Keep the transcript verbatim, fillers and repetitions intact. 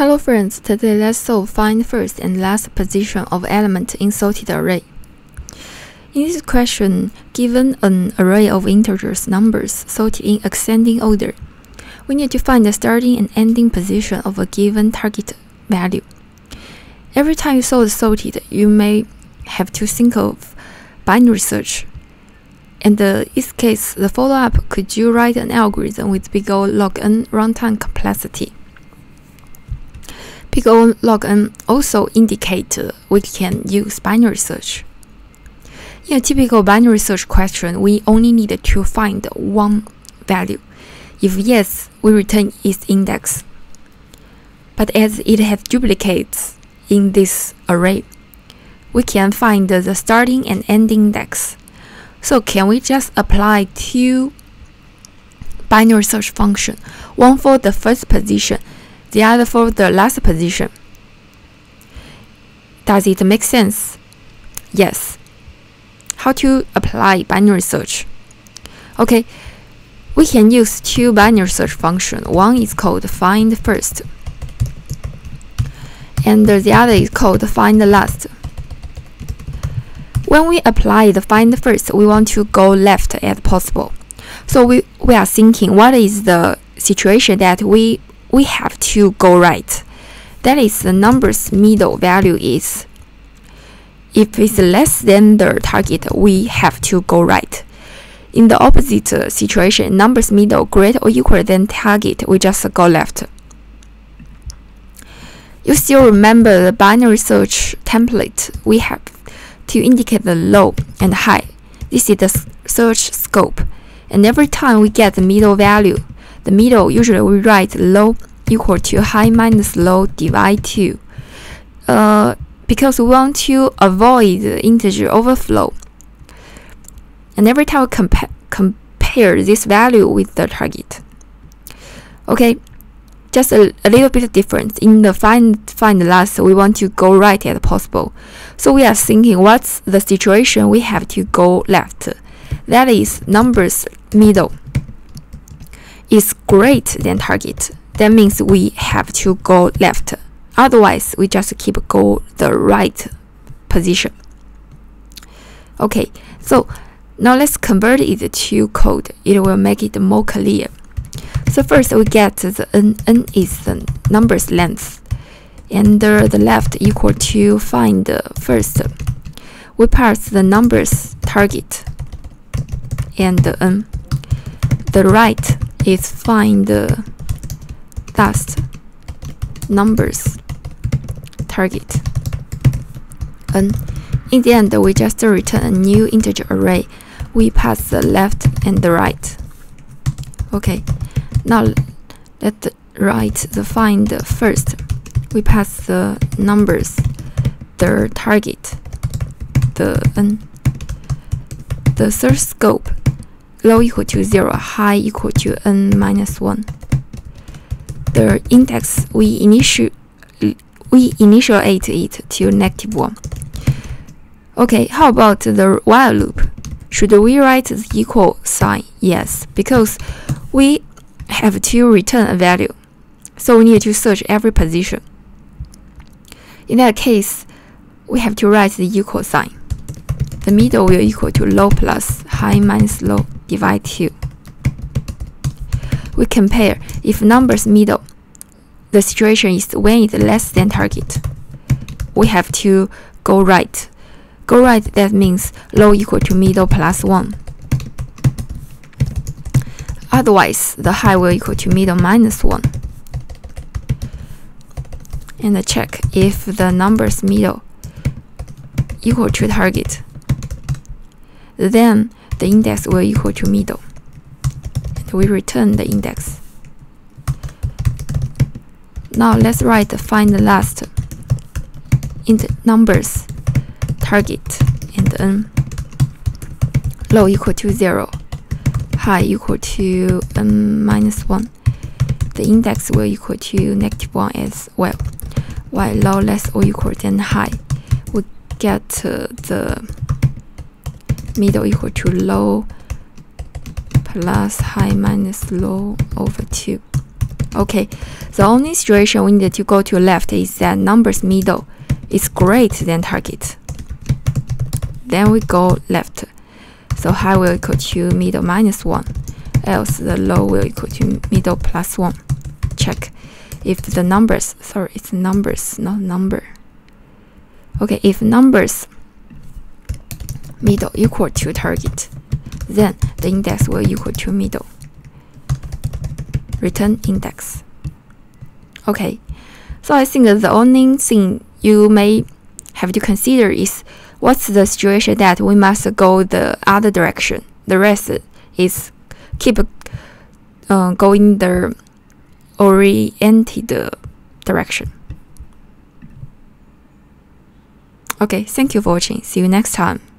Hello friends, today let's solve find first and last position of element in sorted array. In this question, given an array of integers numbers sorted in ascending order, we need to find the starting and ending position of a given target value. Every time you solve sorted, you may have to think of binary search. In this case, the follow-up, could you write an algorithm with big O log n runtime complexity? Big O log n also indicate we can use binary search. In a typical binary search question, we only need to find one value. If yes, we return its index. But as it has duplicates in this array, we can find the starting and ending index. So can we just apply two binary search functions, one for the first position, the other for the last position? Does it make sense? Yes. How to apply binary search? Okay, we can use two binary search functions. One is called find first, and the other is called find last. When we apply the find first, we want to go left as possible. So we, we are thinking, what is the situation that we we have to go right? That is, the number's middle value is, if it's less than the target, we have to go right. In the opposite uh, situation, number's middle greater or equal than target, we just go left. You still remember the binary search template. We have to indicate the low and high. This is the search scope. And every time we get the middle value, the middle, usually we write low equal to high minus low divide two, uh, because we want to avoid the integer overflow. And every time we compa compare this value with the target. Okay, just a, a little bit of difference. In the find find last, we want to go right as possible. So we are thinking, what's the situation we have to go left? That is, numbers middle is greater than target. That means we have to go left. Otherwise, we just keep go the right position. Okay, so now let's convert it to code. It will make it more clear. So first we get the n. n is the number's length, and the, the left equal to find first. We pass the number's target and the n. The right is find the last numbers target and in the end we just return a new integer array. We pass the left and the right. Okay, now let's write the find first. We pass the numbers, the target, the n, the search scope, low equal to zero, high equal to n minus one. The index, we initial we initiate it to negative one. Okay, how about the while loop? Should we write the equal sign? Yes, because we have to return a value, so we need to search every position. In that case, we have to write the equal sign. The middle will equal to low plus high minus low divide two. We compare. If numbers middle, the situation is when it's less than target, we have to go right. Go right, that means low equal to middle plus one. Otherwise, the high will equal to middle minus one. And check if the numbers middle equal to target, then the index will equal to middle. And we return the index. Now let's write the find the last in the numbers, target, and n. Low equal to zero, high equal to n minus one. The index will equal to negative one as well, while low less or equal than high. We get uh, the middle equal to low plus high minus low over two. Okay, the only situation we need to go to left is that number's middle is greater than target. Then we go left. So high will equal to middle minus one, else the low will equal to middle plus one. Check if the numbers, sorry, it's numbers, not number. Okay, if numbers middle equal to target, then the index will equal to middle. Return index. Okay, so I think that the only thing you may have to consider is what's the situation that we must go the other direction. The rest is keep uh, going the oriented direction. Okay, thank you for watching. See you next time.